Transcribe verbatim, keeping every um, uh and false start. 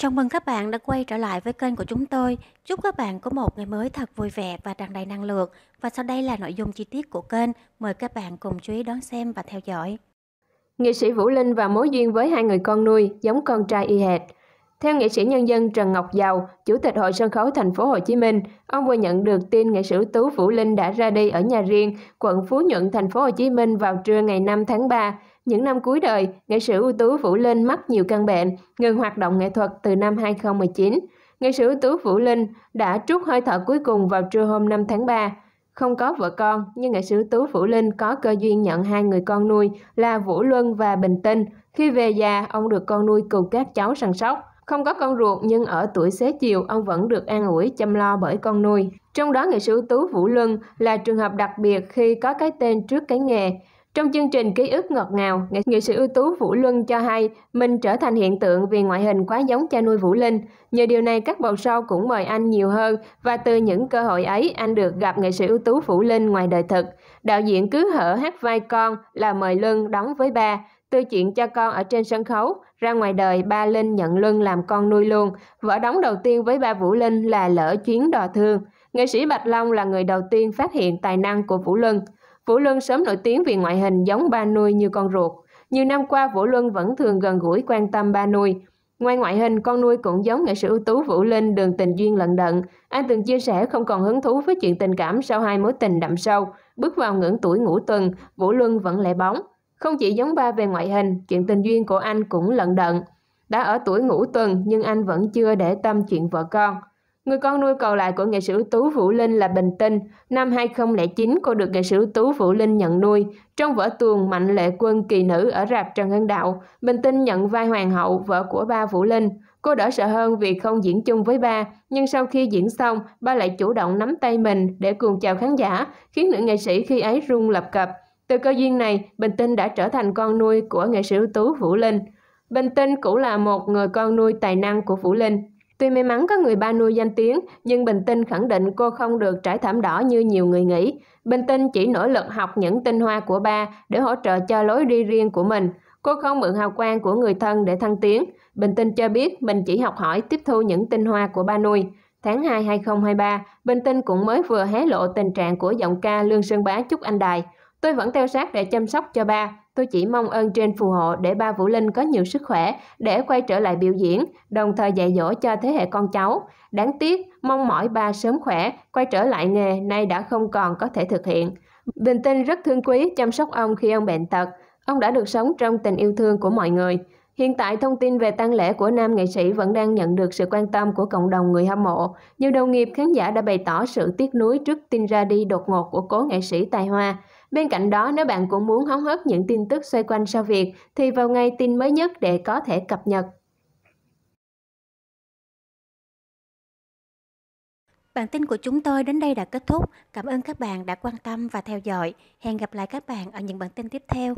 Chào mừng các bạn đã quay trở lại với kênh của chúng tôi. Chúc các bạn có một ngày mới thật vui vẻ và tràn đầy năng lượng. Và sau đây là nội dung chi tiết của kênh. Mời các bạn cùng chú ý đón xem và theo dõi. Nghệ sĩ Vũ Linh và mối duyên với hai người con nuôi giống con trai y hệt. Theo nghệ sĩ nhân dân Trần Ngọc Giàu, Chủ tịch Hội Sân khấu Thành phố Hồ Chí Minh, ông vừa nhận được tin nghệ sĩ ưu tú Vũ Linh đã ra đi ở nhà riêng, quận Phú Nhuận, Thành phố Hồ Chí Minh vào trưa ngày năm tháng ba. Những năm cuối đời, nghệ sĩ ưu tú Vũ Linh mắc nhiều căn bệnh, ngừng hoạt động nghệ thuật từ năm hai không một chín. Nghệ sĩ ưu tú Vũ Linh đã trút hơi thở cuối cùng vào trưa hôm năm tháng ba. Không có vợ con, nhưng nghệ sĩ ưu tú Vũ Linh có cơ duyên nhận hai người con nuôi là Vũ Luân và Bình Tinh. Khi về già, ông được con nuôi cùng các cháu săn sóc. Không có con ruột nhưng ở tuổi xế chiều, ông vẫn được an ủi chăm lo bởi con nuôi. Trong đó, nghệ sĩ ưu tú Vũ Luân là trường hợp đặc biệt khi có cái tên trước cái nghề. Trong chương trình Ký ức ngọt ngào, nghệ sĩ ưu tú Vũ Luân cho hay mình trở thành hiện tượng vì ngoại hình quá giống cha nuôi Vũ Linh. Nhờ điều này, các bầu show cũng mời anh nhiều hơn và từ những cơ hội ấy, anh được gặp nghệ sĩ ưu tú Vũ Linh ngoài đời thực. Đạo diễn cứ hở hát vai con là mời Luân đóng với ba. Từ chuyện cho con ở trên sân khấu, ra ngoài đời ba Linh nhận Luân làm con nuôi luôn. Vở đóng đầu tiên với ba Vũ Linh là Lỡ Chuyến Đò Thương. Nghệ sĩ Bạch Long là người đầu tiên phát hiện tài năng của Vũ Luân. Vũ Luân sớm nổi tiếng vì ngoại hình giống ba nuôi như con ruột. Nhiều năm qua, Vũ Luân vẫn thường gần gũi quan tâm ba nuôi. Ngoài ngoại hình, con nuôi cũng giống nghệ sĩ ưu tú Vũ Linh, đường tình duyên lận đận. Anh từng chia sẻ không còn hứng thú với chuyện tình cảm sau hai mối tình đậm sâu. Bước vào ngưỡng tuổi ngũ tuần, Vũ Luân vẫn lẻ bóng. Không chỉ giống ba về ngoại hình, chuyện tình duyên của anh cũng lận đận. Đã ở tuổi ngũ tuần nhưng anh vẫn chưa để tâm chuyện vợ con. Người con nuôi còn lại của nghệ sĩ ưu tú Vũ Linh là Bình Tinh. Năm hai không không chín, cô được nghệ sĩ ưu tú Vũ Linh nhận nuôi. Trong vở Tuồng Mạnh Lệ Quân Kỳ Nữ ở rạp Trần Hưng Đạo, Bình Tinh nhận vai Hoàng Hậu, vợ của ba Vũ Linh. Cô đỡ sợ hơn vì không diễn chung với ba, nhưng sau khi diễn xong, ba lại chủ động nắm tay mình để cùng chào khán giả, khiến nữ nghệ sĩ khi ấy run lập cập. Từ cơ duyên này, Bình Tinh đã trở thành con nuôi của nghệ sĩ ưu tú Vũ Linh. Bình Tinh cũng là một người con nuôi tài năng của Vũ Linh. Tuy may mắn có người ba nuôi danh tiếng, nhưng Bình Tinh khẳng định cô không được trải thảm đỏ như nhiều người nghĩ. Bình Tinh chỉ nỗ lực học những tinh hoa của ba để hỗ trợ cho lối đi riêng của mình. Cô không mượn hào quang của người thân để thăng tiến. Bình Tinh cho biết mình chỉ học hỏi tiếp thu những tinh hoa của ba nuôi. Tháng hai hai không hai ba, Bình Tinh cũng mới vừa hé lộ tình trạng của giọng ca Lương Sơn Bá Chúc Anh Đài. Tôi vẫn theo sát để chăm sóc cho ba. Tôi chỉ mong ơn trên phù hộ để ba Vũ Linh có nhiều sức khỏe để quay trở lại biểu diễn, đồng thời dạy dỗ cho thế hệ con cháu. Đáng tiếc, mong mỏi ba sớm khỏe, quay trở lại nghề nay đã không còn có thể thực hiện. Bình Tinh rất thương quý, chăm sóc ông khi ông bệnh tật. Ông đã được sống trong tình yêu thương của mọi người. Hiện tại, thông tin về tang lễ của nam nghệ sĩ vẫn đang nhận được sự quan tâm của cộng đồng người hâm mộ. Nhiều đồng nghiệp khán giả đã bày tỏ sự tiếc nuối trước tin ra đi đột ngột của cố nghệ sĩ Tài Hoa. Bên cạnh đó, nếu bạn cũng muốn hóng hớt những tin tức xoay quanh sau việc, thì vào ngay tin mới nhất để có thể cập nhật. Bản tin của chúng tôi đến đây đã kết thúc. Cảm ơn các bạn đã quan tâm và theo dõi. Hẹn gặp lại các bạn ở những bản tin tiếp theo.